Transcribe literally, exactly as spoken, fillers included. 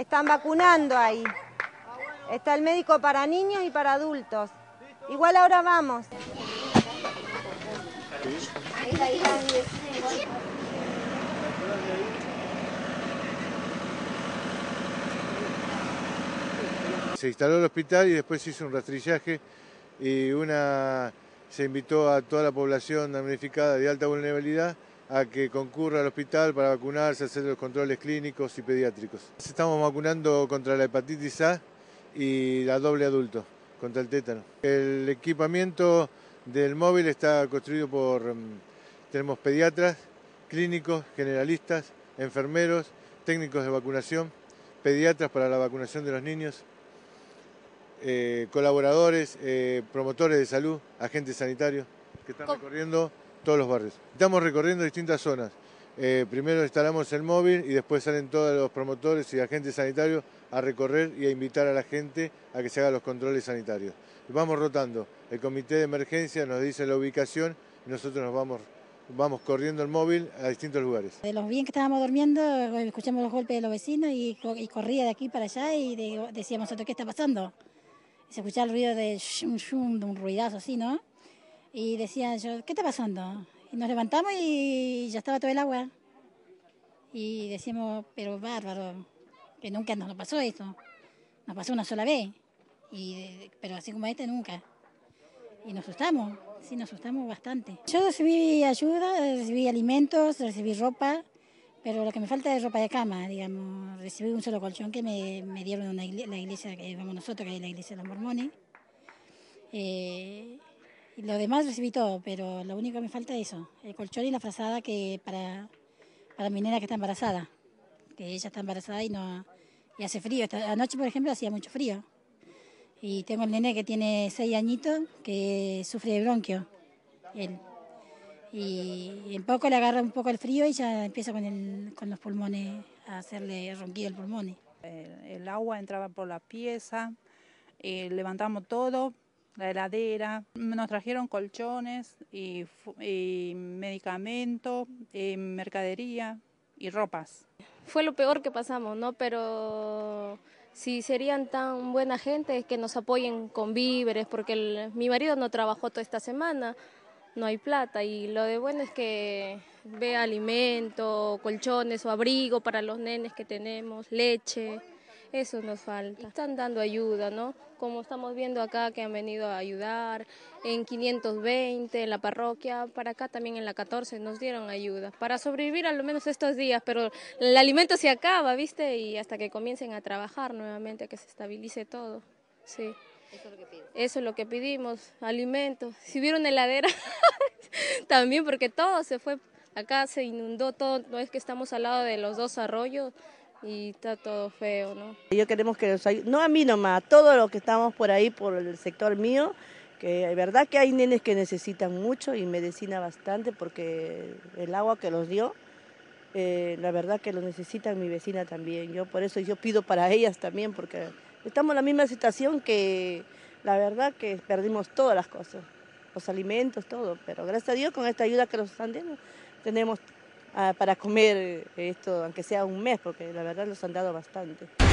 Están vacunando ahí. Está el médico para niños y para adultos. Igual ahora vamos. Se instaló el hospital y después se hizo un rastrillaje y una, se invitó a toda la población damnificada de alta vulnerabilidad a que concurra al hospital para vacunarse, hacer los controles clínicos y pediátricos. Estamos vacunando contra la hepatitis A y la doble adulto, contra el tétano. El equipamiento del móvil está construido por, tenemos pediatras, clínicos, generalistas, enfermeros, técnicos de vacunación, pediatras para la vacunación de los niños, eh, colaboradores, eh, promotores de salud, agentes sanitarios que están recorriendo todos los barrios. Estamos recorriendo distintas zonas. Eh, primero instalamos el móvil y después salen todos los promotores y agentes sanitarios a recorrer y a invitar a la gente a que se hagan los controles sanitarios. Vamos rotando. El comité de emergencia nos dice la ubicación y nosotros nos vamos, vamos corriendo el móvil a distintos lugares. De los bien que estábamos durmiendo, escuchamos los golpes de los vecinos y, y corría de aquí para allá y de, decíamos nosotros, ¿qué está pasando? Se escuchaba el ruido de shum, shum, de un ruidazo así, ¿no? Y decían yo, ¿qué está pasando? Y nos levantamos y ya estaba todo el agua. Y decíamos, pero bárbaro, que nunca nos pasó esto. Nos pasó una sola vez, y, pero así como este nunca. Y nos asustamos, sí, nos asustamos bastante. Yo recibí ayuda, recibí alimentos, recibí ropa, pero lo que me falta es ropa de cama, digamos. Recibí un solo colchón que me, me dieron en iglesia, la iglesia que vamos nosotros, que es la iglesia de los mormones. Eh, Y lo demás recibí todo, pero lo único que me falta es eso, el colchón y la frazada que para, para mi nena que está embarazada, que ella está embarazada y no y hace frío. Esta, anoche, por ejemplo, hacía mucho frío. Y tengo el nene que tiene seis añitos, que sufre de bronquio, él. Y en poco le agarra un poco el frío y ya empieza con, el, con los pulmones, a hacerle ronquido el pulmón. El, el agua entraba por la pieza, eh, levantamos todo, la heladera, nos trajeron colchones y, y medicamento, y mercadería y ropas. Fue lo peor que pasamos, ¿no? Pero si serían tan buena gente es que nos apoyen con víveres, porque el, mi marido no trabajó toda esta semana, no hay plata y lo de bueno es que vea alimento, colchones o abrigo para los nenes que tenemos, leche. Eso nos falta. Están dando ayuda, ¿no? Como estamos viendo acá que han venido a ayudar, en quinientos veinte, en la parroquia, para acá también en la catorce nos dieron ayuda, para sobrevivir al menos estos días, pero el alimento se acaba, ¿viste? Y hasta que comiencen a trabajar nuevamente, que se estabilice todo, sí. Eso es lo que pido. Eso es lo que pedimos, alimentos. Si vieron heladera, también porque todo se fue, acá se inundó todo, no es que estamos al lado de los dos arroyos, y está todo feo, ¿no? Yo queremos que los ayuden, no a mí nomás, a todos los que estamos por ahí, por el sector mío, que de verdad que hay nenes que necesitan mucho y medicina bastante porque el agua que los dio, eh, la verdad que lo necesitan mi vecina también. Yo por eso yo pido para ellas también porque estamos en la misma situación que la verdad que perdimos todas las cosas, los alimentos, todo, pero gracias a Dios con esta ayuda que nos están dando tenemos para comer esto, aunque sea un mes, porque la verdad nos han dado bastante.